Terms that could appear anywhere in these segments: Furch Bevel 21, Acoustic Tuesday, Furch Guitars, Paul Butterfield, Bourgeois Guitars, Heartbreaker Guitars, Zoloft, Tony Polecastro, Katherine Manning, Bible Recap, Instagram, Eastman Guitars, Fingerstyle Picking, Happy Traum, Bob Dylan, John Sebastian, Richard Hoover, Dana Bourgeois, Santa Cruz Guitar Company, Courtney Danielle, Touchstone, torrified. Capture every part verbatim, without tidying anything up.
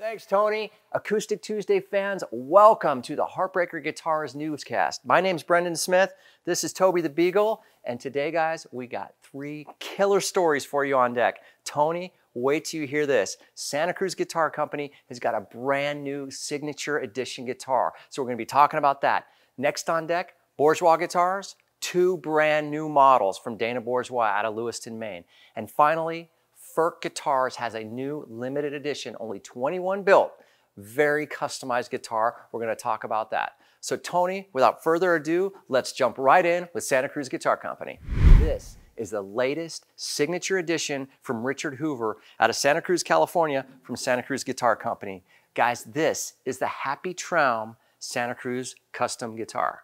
Thanks, Tony. Acoustic Tuesday fans, welcome to the Heartbreaker Guitars newscast. My name's Brendan Smith. This is Toby the Beagle. And today, guys, we got three killer stories for you on deck. Tony, wait till you hear this. Santa Cruz Guitar Company has got a brand new signature edition guitar. So we're gonna be talking about that. Next on deck, Bourgeois Guitars, two brand new models from Dana Bourgeois out of Lewiston, Maine. And finally, Furch Guitars has a new limited edition, only twenty-one built, very customized guitar. We're gonna talk about that. So Tony, without further ado, let's jump right in with Santa Cruz Guitar Company. This is the latest signature edition from Richard Hoover out of Santa Cruz, California, from Santa Cruz Guitar Company. Guys, this is the Happy Traum Santa Cruz custom guitar.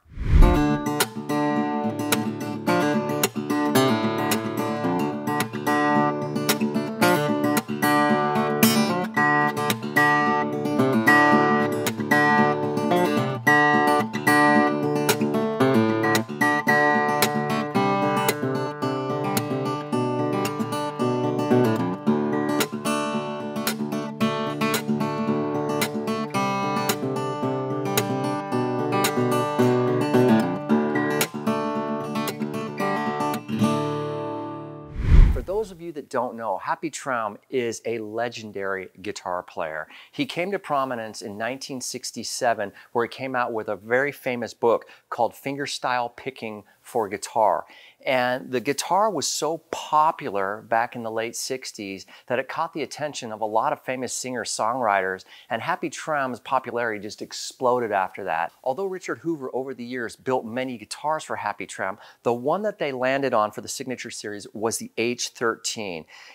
That don't know, Happy Traum is a legendary guitar player. He came to prominence in nineteen sixty-seven, where he came out with a very famous book called Fingerstyle Picking for Guitar. And the guitar was so popular back in the late sixties that it caught the attention of a lot of famous singer-songwriters, and Happy Traum's popularity just exploded after that. Although Richard Hoover over the years built many guitars for Happy Traum, the one that they landed on for the signature series was the H thirteen.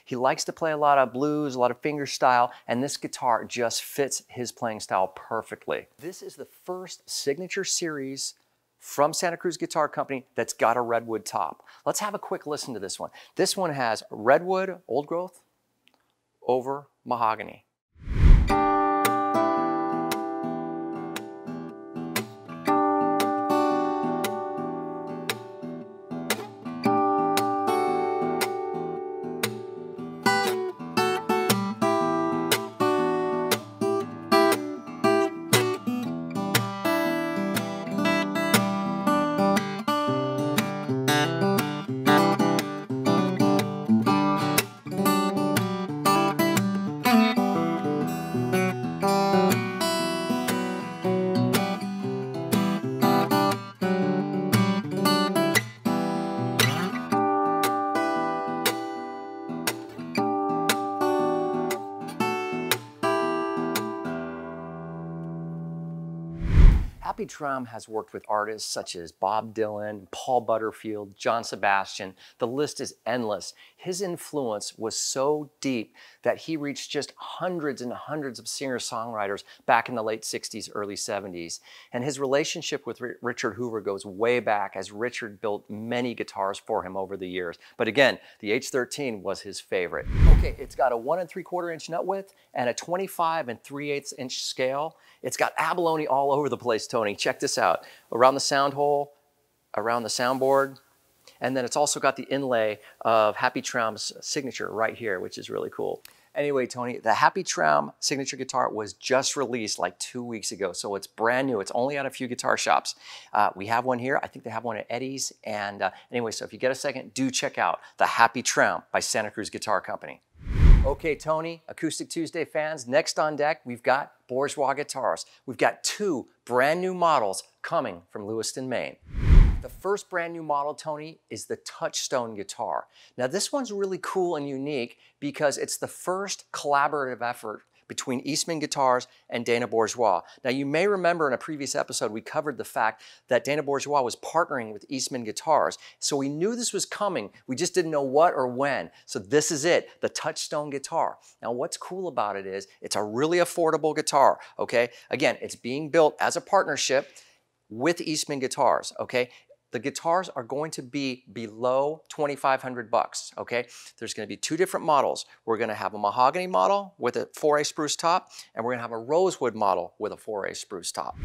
He likes to play a lot of blues, a lot of fingerstyle, and this guitar just fits his playing style perfectly. This is the first signature series from Santa Cruz Guitar Company that's got a redwood top. Let's have a quick listen to this one. This one has redwood, old growth, over mahogany. Happy Traum has worked with artists such as Bob Dylan, Paul Butterfield, John Sebastian. The list is endless. His influence was so deep that he reached just hundreds and hundreds of singer-songwriters back in the late sixties, early seventies. And his relationship with Richard Hoover goes way back, as Richard built many guitars for him over the years. But again, the H thirteen was his favorite. Okay, it's got a one and three quarter inch nut width and a twenty-five and three eighths inch scale. It's got abalone all over the place, Tony. Check this out. Around the sound hole, around the soundboard, and then it's also got the inlay of Happy Traum's signature right here, which is really cool. Anyway, Tony, the Happy Traum signature guitar was just released like two weeks ago, so it's brand new. It's only at a few guitar shops. Uh, we have one here. I think they have one at Eddie's. And uh, anyway, so if you get a second, do check out the Happy Traum by Santa Cruz Guitar Company. Okay, Tony, Acoustic Tuesday fans, next on deck, we've got Bourgeois Guitars. We've got two brand new models coming from Lewiston, Maine. The first brand new model, Tony, is the Touchstone guitar. Now, this one's really cool and unique because it's the first collaborative effort between Eastman Guitars and Dana Bourgeois. Now, you may remember in a previous episode, we covered the fact that Dana Bourgeois was partnering with Eastman Guitars. So we knew this was coming. We just didn't know what or when. So this is it, the Touchstone guitar. Now, what's cool about it is it's a really affordable guitar, okay? Again, it's being built as a partnership with Eastman Guitars, okay? The guitars are going to be below twenty-five hundred bucks, okay? There's gonna be two different models. We're gonna have a mahogany model with a four A spruce top, and we're gonna have a rosewood model with a four A spruce top.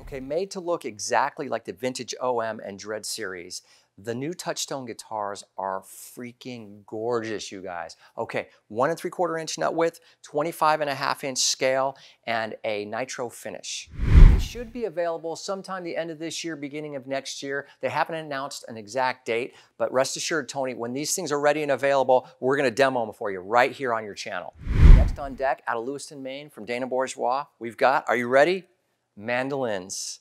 Okay, made to look exactly like the vintage O M and Dread series. The new Touchstone guitars are freaking gorgeous, you guys. Okay, one and three quarter inch nut width, twenty-five and a half inch scale, and a nitro finish. They should be available sometime the end of this year, beginning of next year. They haven't announced an exact date, but rest assured, Tony, when these things are ready and available, we're gonna demo them for you right here on your channel. Next on deck, out of Lewiston, Maine, from Dana Bourgeois, we've got, are you ready? Mandolins.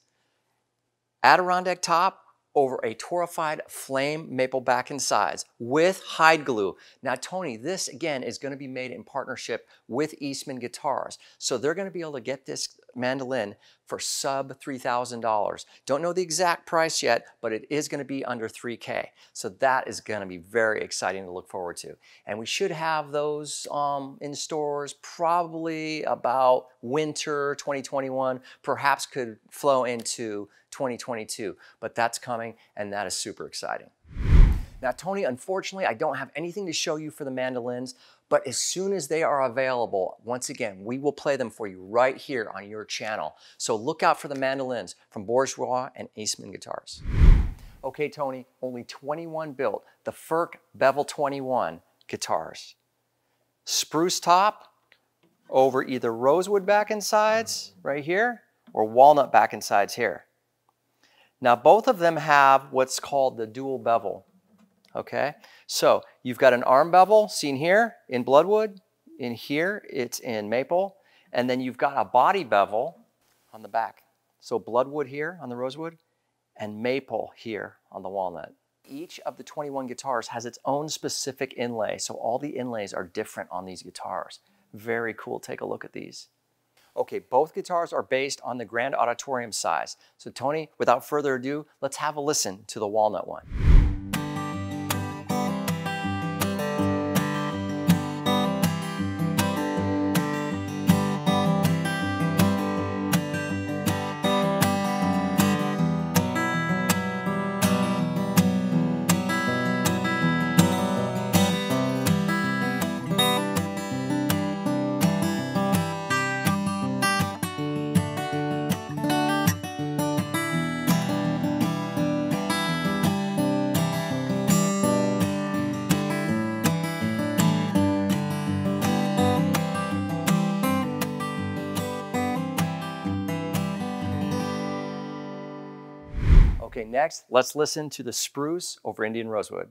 Adirondack top over a torrified flame maple back and sides with hide glue. Now, Tony, this again is gonna be made in partnership with Eastman Guitars. So they're gonna be able to get this mandolin for sub three thousand dollars. Don't know the exact price yet, but it is gonna be under three K. So that is gonna be very exciting to look forward to. And we should have those um, in stores probably about winter twenty twenty-one, perhaps could flow into twenty twenty-two, but that's coming and that is super exciting. Now, Tony, unfortunately, I don't have anything to show you for the mandolins, but as soon as they are available, once again, we will play them for you right here on your channel. So look out for the mandolins from Bourgeois and Eastman Guitars. Okay, Tony, only twenty-one built, the Furch Bevel twenty-one guitars. Spruce top over either rosewood back and sides right here or walnut back and sides here. Now, both of them have what's called the dual bevel. Okay, so you've got an arm bevel seen here in bloodwood, in here it's in maple, and then you've got a body bevel on the back. So bloodwood here on the rosewood and maple here on the walnut. Each of the twenty-one guitars has its own specific inlay, so all the inlays are different on these guitars. Very cool, take a look at these. Okay, both guitars are based on the grand auditorium size. So Tony, without further ado, let's have a listen to the walnut one. Okay, next, let's listen to the spruce over Indian rosewood.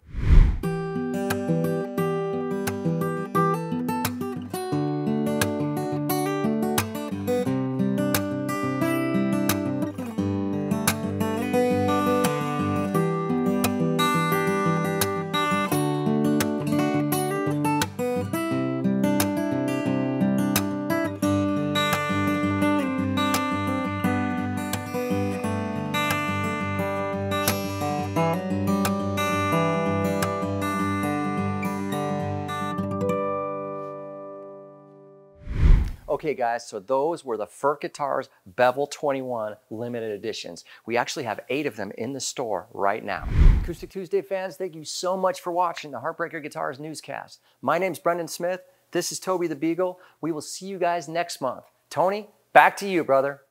Okay guys, so those were the Furch Guitars Bevel twenty-one limited editions. We actually have eight of them in the store right now. Acoustic Tuesday fans, thank you so much for watching the Heartbreaker Guitars newscast. My name's Brendan Smith. This is Toby the Beagle. We will see you guys next month. Tony, back to you, brother.